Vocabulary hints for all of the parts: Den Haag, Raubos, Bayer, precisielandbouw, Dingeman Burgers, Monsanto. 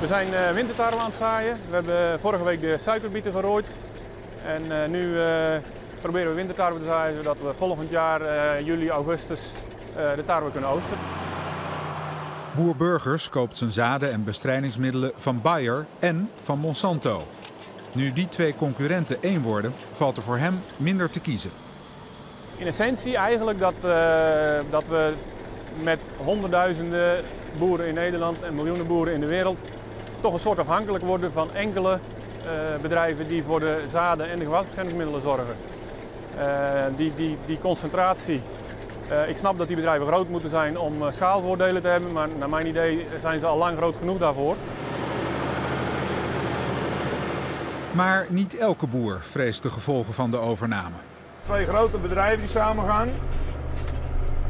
We zijn wintertarwe aan het zaaien. We hebben vorige week de suikerbieten gerooid. En nu proberen we wintertarwe te zaaien, zodat we volgend jaar, juli, augustus, de tarwe kunnen oogsten. Boer Burgers koopt zijn zaden en bestrijdingsmiddelen van Bayer en van Monsanto. Nu die twee concurrenten één worden, valt er voor hem minder te kiezen. In essentie eigenlijk dat we met honderdduizenden boeren in Nederland en miljoenen boeren in de wereld toch een soort afhankelijk worden van enkele bedrijven die voor de zaden en de gewasbeschermingsmiddelen zorgen. Die concentratie, ik snap dat die bedrijven groot moeten zijn om schaalvoordelen te hebben, maar naar mijn idee zijn ze al lang groot genoeg daarvoor. Maar niet elke boer vreest de gevolgen van de overname. Twee grote bedrijven die samen gaan.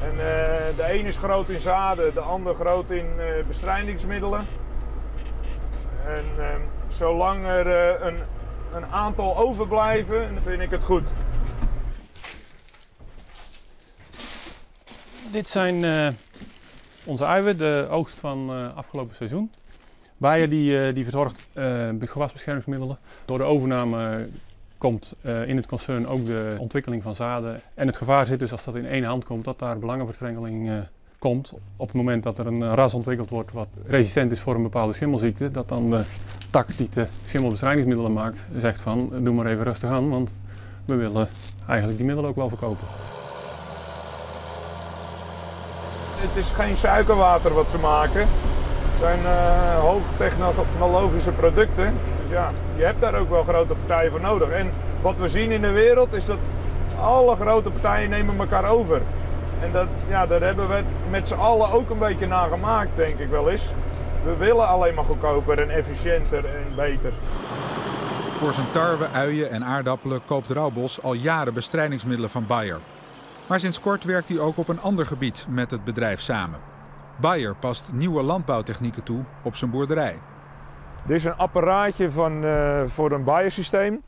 En de een is groot in zaden, de ander groot in bestrijdingsmiddelen. En zolang er een aantal overblijven, dan vind ik het goed. Dit zijn onze uien, de oogst van afgelopen seizoen. Bayer die verzorgt gewasbeschermingsmiddelen. Door de overname komt in het concern ook de ontwikkeling van zaden. En het gevaar zit dus, als dat in één hand komt, dat daar belangenverstrengeling komt. Op het moment dat er een ras ontwikkeld wordt wat resistent is voor een bepaalde schimmelziekte, dat dan de tak die de schimmelbestrijdingsmiddelen maakt zegt van doe maar even rustig aan, want we willen eigenlijk die middelen ook wel verkopen. Het is geen suikerwater wat ze maken. Het zijn hoogtechnologische producten. Dus ja, je hebt daar ook wel grote partijen voor nodig. En wat we zien in de wereld is dat alle grote partijen nemen elkaar over. En dat, ja, daar hebben we het met z'n allen ook een beetje naar gemaakt, denk ik wel eens. We willen alleen maar goedkoper en efficiënter en beter. Voor zijn tarwe, uien en aardappelen koopt Raubos al jaren bestrijdingsmiddelen van Bayer. Maar sinds kort werkt hij ook op een ander gebied met het bedrijf samen. Bayer past nieuwe landbouwtechnieken toe op zijn boerderij. Dit is een apparaatje voor een Bayer-systeem.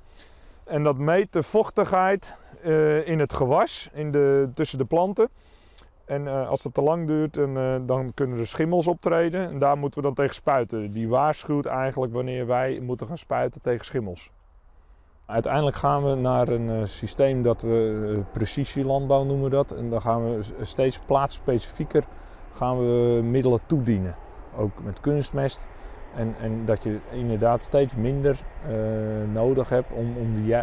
En dat meet de vochtigheid in het gewas, tussen de planten. En als dat te lang duurt, dan kunnen er schimmels optreden. En daar moeten we dan tegen spuiten. Die waarschuwt eigenlijk wanneer wij moeten gaan spuiten tegen schimmels. Uiteindelijk gaan we naar een systeem dat we precisielandbouw noemen dat. En dan gaan we steeds plaatsspecifieker middelen toedienen. Ook met kunstmest. En dat je inderdaad steeds minder nodig hebt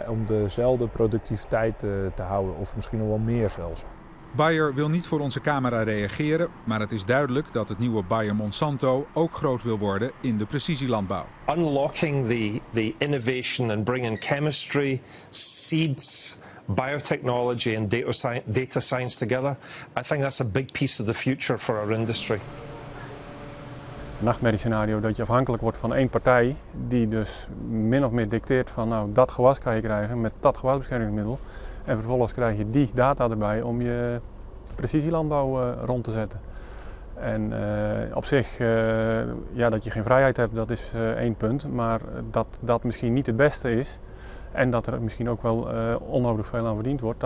om dezelfde productiviteit te houden. Of misschien nog wel meer zelfs. Bayer wil niet voor onze camera reageren, maar het is duidelijk dat het nieuwe Bayer Monsanto ook groot wil worden in de precisielandbouw. Unlocking the innovation and bringing chemistry, seeds, biotechnology and data science together. I think that's a big piece of the future for our industry. Een nachtmerriescenario dat je afhankelijk wordt van één partij die dus min of meer dicteert van nou, dat gewas kan je krijgen met dat gewasbeschermingsmiddel. En vervolgens krijg je die data erbij om je precisielandbouw rond te zetten. En op zich, ja, dat je geen vrijheid hebt, dat is één punt. Maar dat dat misschien niet het beste is en dat er misschien ook wel onnodig veel aan verdiend wordt,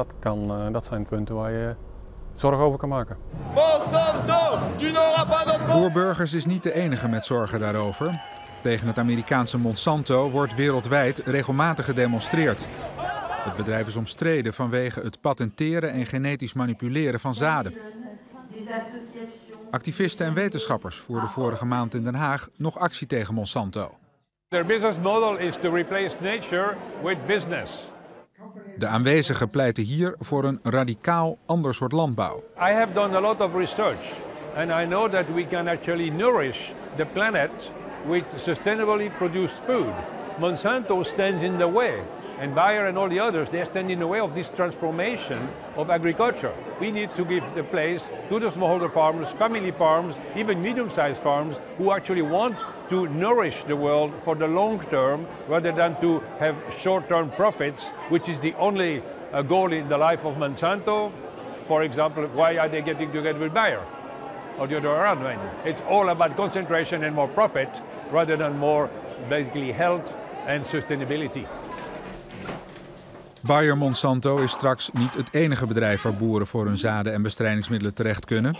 dat zijn punten waar je zorg over kan maken. Monsanto, tu n'auras pas d'autre. Boer Burgers is niet de enige met zorgen daarover. Tegen het Amerikaanse Monsanto wordt wereldwijd regelmatig gedemonstreerd. Het bedrijf is omstreden vanwege het patenteren en genetisch manipuleren van zaden. Activisten en wetenschappers voerden vorige maand in Den Haag nog actie tegen Monsanto. Their business model is to replace nature with business. De aanwezigen pleiten hier voor een radicaal ander soort landbouw. I have done a lot of research and I know that we can actually nourish the planet with sustainably produced food. Monsanto stands in the way. And Bayer and all the others, they stand in the way of this transformation of agriculture. We need to give the place to the smallholder farmers, family farms, even medium-sized farms, who actually want to nourish the world for the long term, rather than to have short-term profits, which is the only goal in the life of Monsanto. For example, why are they getting together with Bayer? or the other way around. I mean, it's all about concentration and more profit rather than more basically health and sustainability. Bayer Monsanto is straks niet het enige bedrijf waar boeren voor hun zaden en bestrijdingsmiddelen terecht kunnen.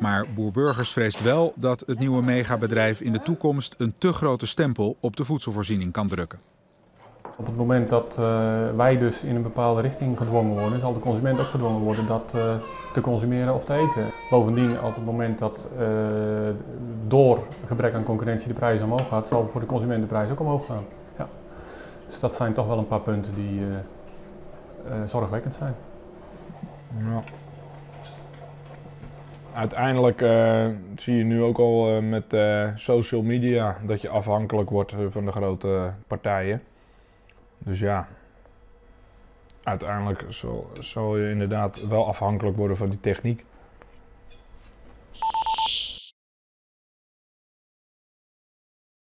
Maar Boerburgers vreest wel dat het nieuwe megabedrijf in de toekomst een te grote stempel op de voedselvoorziening kan drukken. Op het moment dat wij dus in een bepaalde richting gedwongen worden, zal de consument ook gedwongen worden dat te consumeren of te eten. Bovendien, op het moment dat door gebrek aan concurrentie de prijs omhoog gaat, zal voor de consument de prijs ook omhoog gaan. Ja. Dus dat zijn toch wel een paar punten die zorgwekkend zijn. Ja. Uiteindelijk zie je nu ook al met social media dat je afhankelijk wordt van de grote partijen. Dus ja, uiteindelijk zal je inderdaad wel afhankelijk worden van die techniek.